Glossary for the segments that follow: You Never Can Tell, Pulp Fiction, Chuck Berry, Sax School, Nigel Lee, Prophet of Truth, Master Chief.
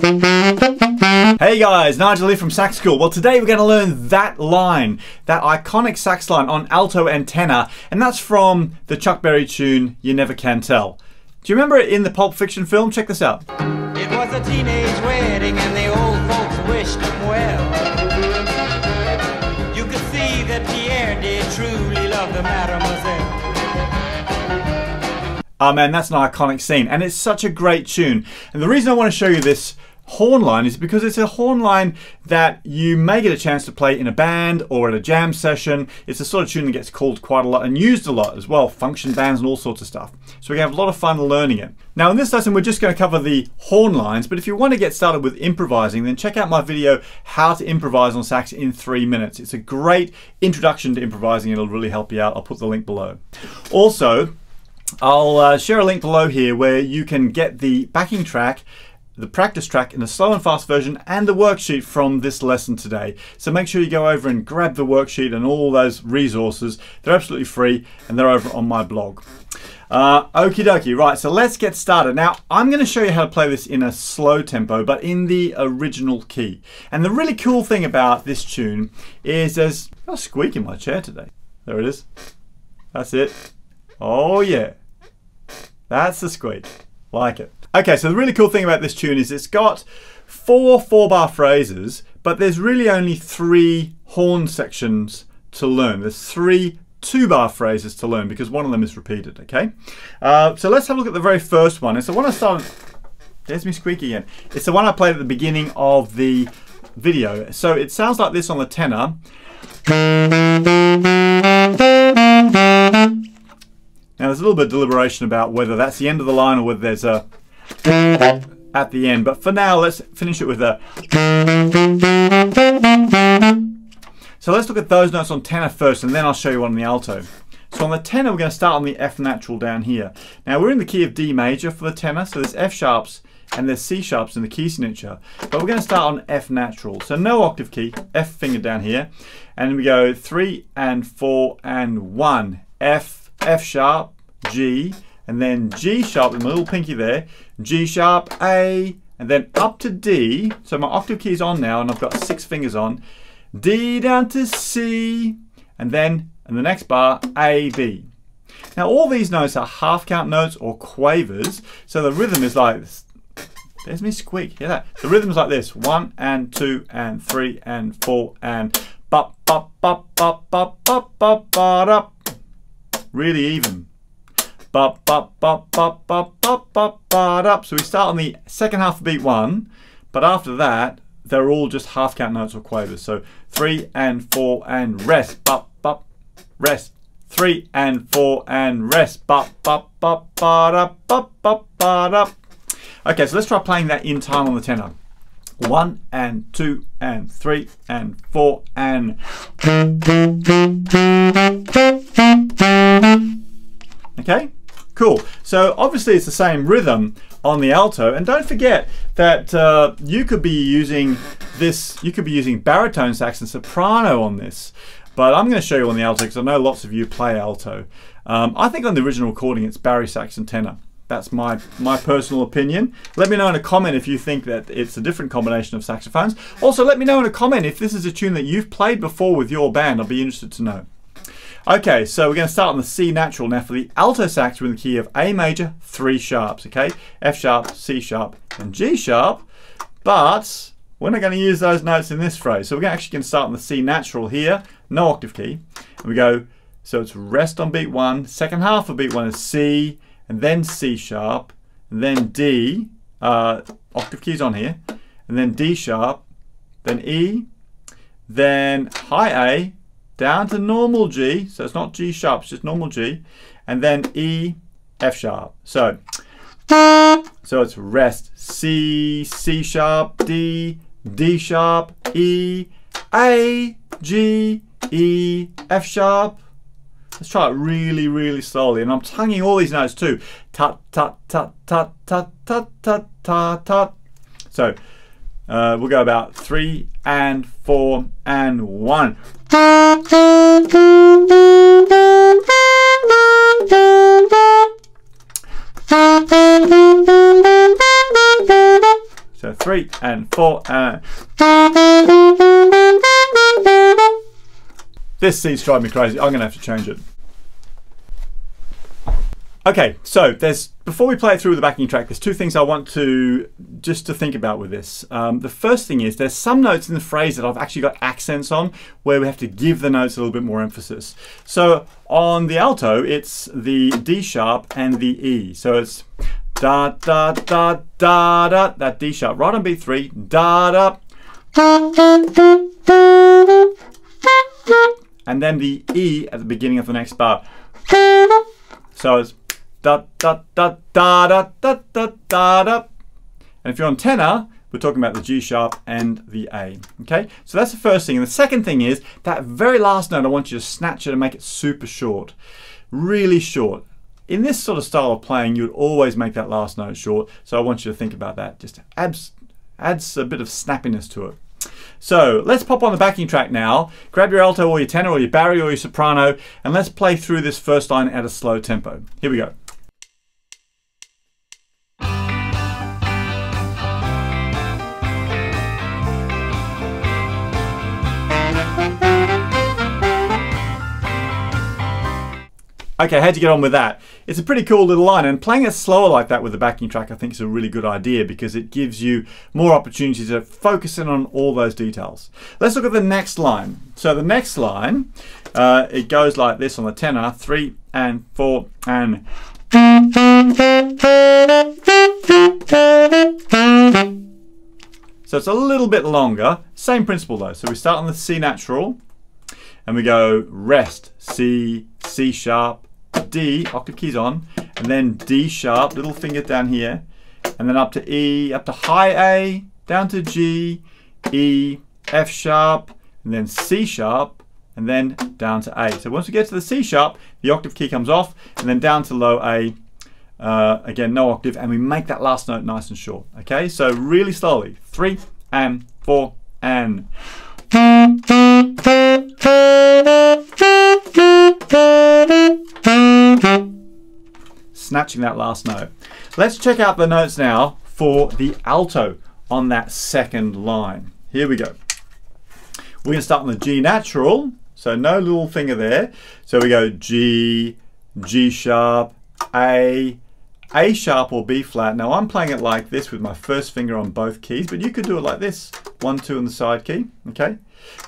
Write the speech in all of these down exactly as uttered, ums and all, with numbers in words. Hey guys, Nigel Lee from Sax School. Well, today we're going to learn that line, that iconic sax line on alto and tenor, and that's from the Chuck Berry tune, You Never Can Tell. Do you remember it in the Pulp Fiction film? Check this out. It was a teenage wedding and the old folks wished him well. You could see that Pierre did truly love the mademoiselle. Oh man, that's an iconic scene, and it's such a great tune. And the reason I want to show you this horn line is because it's a horn line that you may get a chance to play in a band or at a jam session. It's a sort of tune that gets called quite a lot and used a lot as well, function bands and all sorts of stuff. So we can have a lot of fun learning it. Now in this lesson, we're just going to cover the horn lines, but if you want to get started with improvising, then check out my video, How to Improvise on Sax in Three Minutes. It's a great introduction to improvising. It'll really help you out. I'll put the link below. Also, I'll uh, share a link below here where you can get the backing track, the practice track in the slow and fast version, and the worksheet from this lesson today. So make sure you go over and grab the worksheet and all those resources. They're absolutely free and they're over on my blog. Uh, okie dokie, right, so let's get started. Now, I'm going to show you how to play this in a slow tempo, but in the original key. And the really cool thing about this tune is there's a squeak in my chair today. There it is. That's it. Oh yeah. That's the squeak. Like it. Okay, so the really cool thing about this tune is it's got four four-bar phrases, but there's really only three horn sections to learn. There's three two-bar phrases to learn because one of them is repeated, okay? Uh, so let's have a look at the very first one. It's the one I started... There's me squeaky again. It's the one I played at the beginning of the video. So it sounds like this on the tenor. Now there's a little bit of deliberation about whether that's the end of the line or whether there's a at the end, but for now let's finish it with a. So let's look at those notes on tenor first and then I'll show you one on the alto. So on the tenor we're going to start on the F natural down here. Now we're in the key of D major for the tenor, so there's F sharps and there's C sharps in the key signature, but we're going to start on F natural, so no octave key, F finger down here, and we go three and four and one, F, F sharp, G, and then G sharp with my little pinky there, G sharp, A, and then up to D. So my octave key is on now and I've got six fingers on. D down to C, and then in the next bar, A, B. Now all these notes are half count notes or quavers, so the rhythm is like this. There's me squeak, hear that? The rhythm is like this, one and two and three and four and bop, bop, bop, bop, bop, bop, bop, bop. Really even. Bop, bop, bop, bop, bop, bop, bop, bop, up. So we start on the second half of beat one, but after that, they're all just half count notes or quavers. So three and four and rest, bop, bop, rest. Three and four and rest, bop, bop, bop, bop, bop, bop, bop. Okay, so let's try playing that in time on the tenor. One and two and three and four and. Okay, cool. So obviously it's the same rhythm on the alto, and don't forget that uh, you could be using this, you could be using baritone sax and soprano on this, but I'm going to show you on the alto because I know lots of you play alto. Um, I think on the original recording it's Barry sax and tenor. That's my, my personal opinion. Let me know in a comment if you think that it's a different combination of saxophones. Also, let me know in a comment if this is a tune that you've played before with your band. I'll be interested to know. Okay, so we're going to start on the C natural. Now for the alto sax, we're in the key of A major, three sharps, okay? F sharp, C sharp, and G sharp, but we're not going to use those notes in this phrase. So we're actually going to start on the C natural here, no octave key, and we go, so it's rest on beat one, second half of beat one is C, and then C sharp, and then D, uh, octave keys on here, and then D sharp, then E, then high A, down to normal G, so it's not G sharp, it's just normal G, and then E, F sharp. So, so it's rest, C, C sharp, D, D sharp, E, A, G, E, F sharp. Let's try it really, really slowly, and I'm tonguing all these notes too. Tut, tut, tut, tut, tut, tut, tut, tut, tut. So, Uh, we'll go about three and four and one. So three and four and... This C's driving me crazy. I'm gonna have to change it. Okay, so there's before we play it through with the backing track, there's two things I want to just to think about with this. Um, the first thing is there's some notes in the phrase that I've actually got accents on where we have to give the notes a little bit more emphasis. So on the alto, it's the D sharp and the E. So it's da da da da da, that D sharp. Right on B three, da da, and then the E at the beginning of the next bar. So it's da da da da da da da da da. And if you're on tenor, we're talking about the G sharp and the A. Okay, so that's the first thing. And the second thing is that very last note, I want you to snatch it and make it super short, really short. In this sort of style of playing, you'd always make that last note short. So I want you to think about that. Just adds, adds a bit of snappiness to it. So let's pop on the backing track now, grab your alto or your tenor or your barry or your soprano, and let's play through this first line at a slow tempo. Here we go. Okay, how'd you get on with that? It's a pretty cool little line, and playing it slower like that with the backing track I think is a really good idea because it gives you more opportunity to focus in on all those details. Let's look at the next line. So the next line, uh, it goes like this on the tenor, three and four and... So it's a little bit longer, same principle though. So we start on the C natural, and we go rest, C, C sharp, D, octave keys on, and then D sharp, little finger down here, and then up to E, up to high A, down to G, E, F sharp, and then C sharp, and then down to A. So once we get to the C sharp, the octave key comes off, and then down to low A, uh, again, no octave, and we make that last note nice and short. Okay, so really slowly, three, and four, and... Snatching that last note. Let's check out the notes now for the alto on that second line. Here we go. We're gonna start on the G natural, so no little finger there. So we go G, G sharp, A, A sharp or B flat. Now I'm playing it like this with my first finger on both keys, but you could do it like this. One, two on the side key, okay?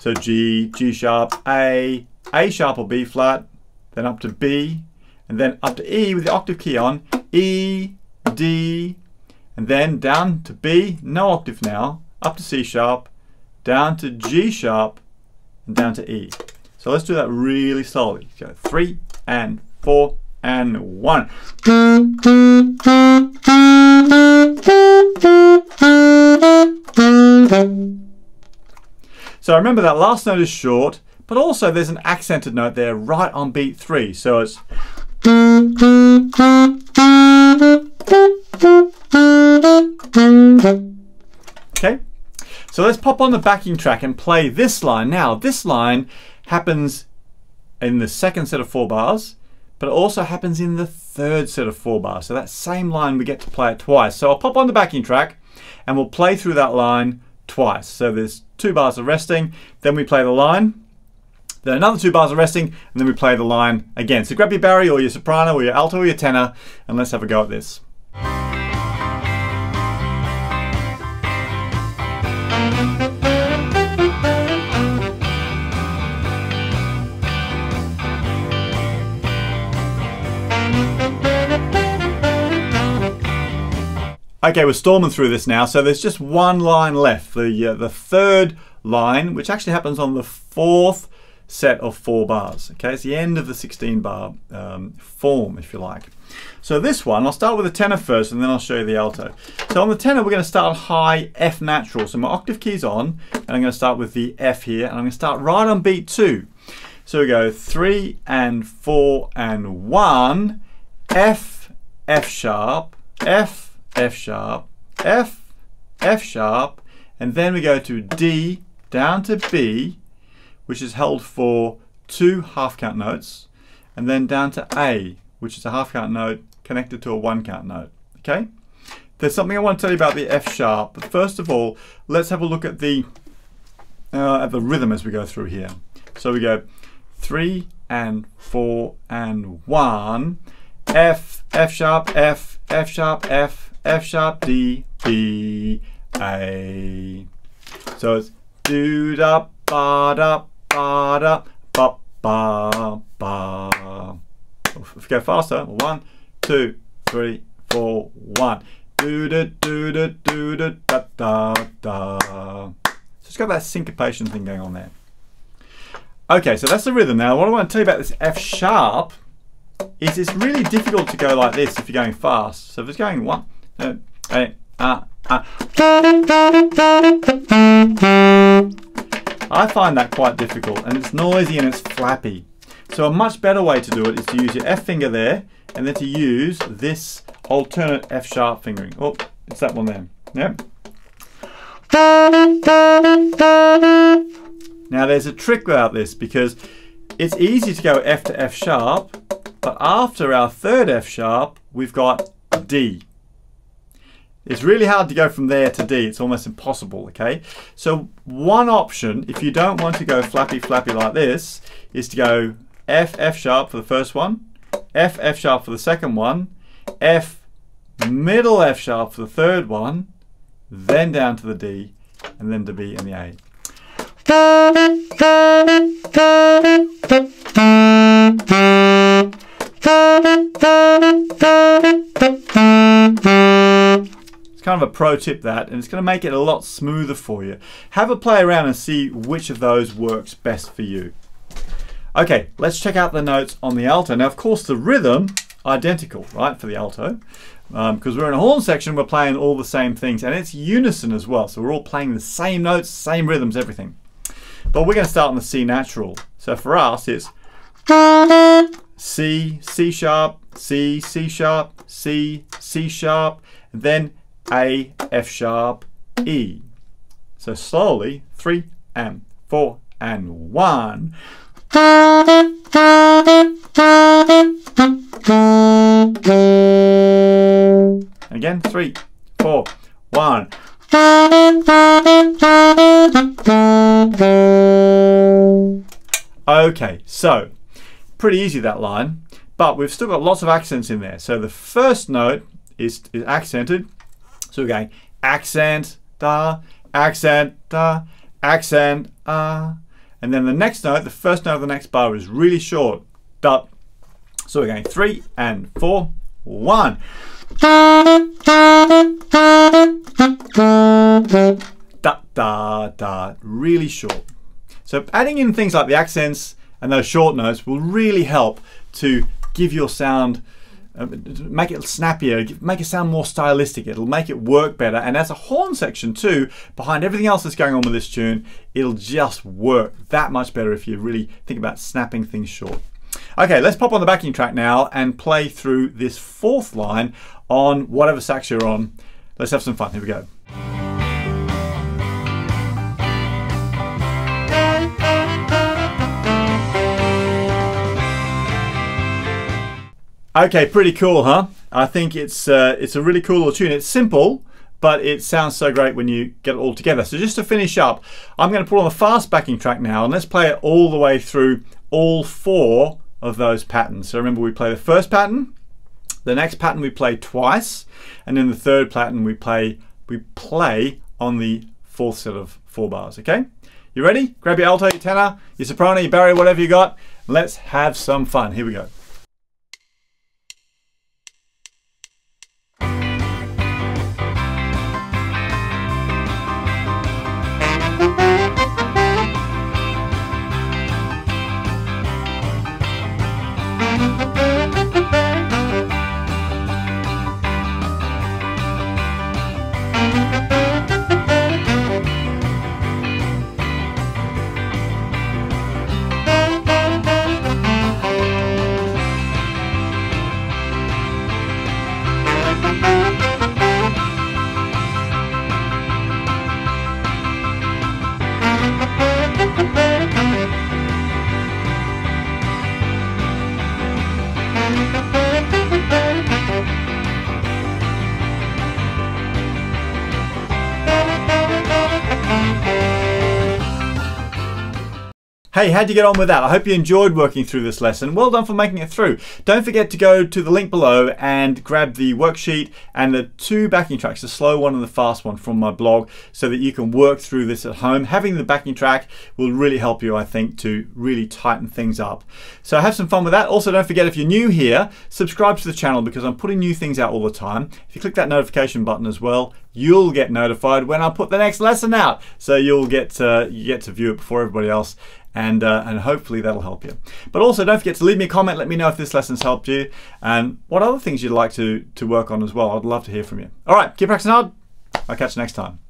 So G, G sharp, A, A sharp or B flat, then up to B, and then up to E with the octave key on, E, D, and then down to B, no octave now, up to C sharp, down to G sharp, and down to E. So let's do that really slowly. So three and four and one. So remember that last note is short, but also there's an accented note there right on beat three. So it's... Okay, so let's pop on the backing track and play this line. Now, this line happens in the second set of four bars, but it also happens in the third set of four bars. So that same line, we get to play it twice. So I'll pop on the backing track and we'll play through that line twice. So there's two bars of resting, then we play the line, then another two bars of resting, and then we play the line again. So grab your barry or your soprano or your alto or your tenor, and let's have a go at this. Okay, we're storming through this now, so there's just one line left, the, uh, the third line, which actually happens on the fourth set of four bars. Okay, it's the end of the sixteen bar um, form, if you like. So this one, I'll start with the tenor first and then I'll show you the alto. So on the tenor, we're gonna start high F natural. So my octave key's on, and I'm gonna start with the F here, and I'm gonna start right on beat two. So we go three and four and one, F, F sharp, F, F sharp, F, F sharp, and then we go to D, down to B, which is held for two half count notes, and then down to A, which is a half count note connected to a one count note, okay? there's something I want to tell you about the F sharp. But first of all, let's have a look at the uh, at the rhythm as we go through here. So we go three and four and one, F, F sharp, F, F sharp, F, F sharp, D, B, A. So it's do da ba da ba da ba ba ba. If we go faster, one, two, three, four, one. Do da do da do da da da da. So it's got that syncopation thing going on there. Okay, so that's the rhythm. Now what I want to tell you about this F sharp is it's really difficult to go like this if you're going fast. So if it's going one, two, eight, ah, ah. I find that quite difficult, and it's noisy and it's flappy. So a much better way to do it is to use your F finger there, and then to use this alternate F sharp fingering. Oh, it's that one there. Yep. Now there's a trick about this, because it's easy to go F to F sharp, but after our third F sharp, we've got D. It's really hard to go from there to D. It's almost impossible, okay? So one option, if you don't want to go flappy, flappy like this, is to go F, F sharp for the first one, F, F sharp for the second one, F, middle F sharp for the third one, then down to the D, and then to B and the A. It's kind of a pro tip, that, and it's going to make it a lot smoother for you. Have a play around and see which of those works best for you. Okay, let's check out the notes on the alto. Now, of course, the rhythm is identical, right, for the alto, because um, we're in a horn section, we're playing all the same things, and it's unison as well, so we're all playing the same notes, same rhythms, everything. But we're going to start on the C natural. So for us, it's C, C sharp, C, C sharp, C, C sharp, and then A, F sharp, E. So slowly, three and four and one. And again, three, four, one. Okay, so pretty easy, that line, but we've still got lots of accents in there. So the first note is, is accented. So we're going accent, da, accent, da, accent, ah. And then the next note, the first note of the next bar, is really short, da. So we're going three and four, one. Da, da, da, really short. So adding in things like the accents and those short notes will really help to give your sound, uh, make it snappier, make it sound more stylistic. It'll make it work better. And as a horn section too, behind everything else that's going on with this tune, it'll just work that much better if you really think about snapping things short. Okay, let's pop on the backing track now and play through this fourth line on whatever sax you're on. Let's have some fun, here we go. Okay, pretty cool, huh? I think it's uh, it's a really cool little tune. It's simple, but it sounds so great when you get it all together. So just to finish up, I'm gonna put on the fast backing track now, and let's play it all the way through all four of those patterns. So remember, we play the first pattern, the next pattern we play twice, and then the third pattern we play we play on the fourth set of four bars, okay? You ready? Grab your alto, your tenor, your soprano, your barry, whatever you got. Let's have some fun, here we go. Hey, how'd you get on with that? I hope you enjoyed working through this lesson. Well done for making it through. Don't forget to go to the link below and grab the worksheet and the two backing tracks, the slow one and the fast one from my blog, so that you can work through this at home. Having the backing track will really help you, I think, to really tighten things up. So have some fun with that. Also, don't forget, if you're new here, subscribe to the channel because I'm putting new things out all the time. If you click that notification button as well, you'll get notified when I put the next lesson out. So you'll get, uh, you get to view it before everybody else. And, uh, and hopefully that'll help you. But also don't forget to leave me a comment, let me know if this lesson's helped you and what other things you'd like to, to work on as well. I'd love to hear from you. All right, keep practicing hard. I'll catch you next time.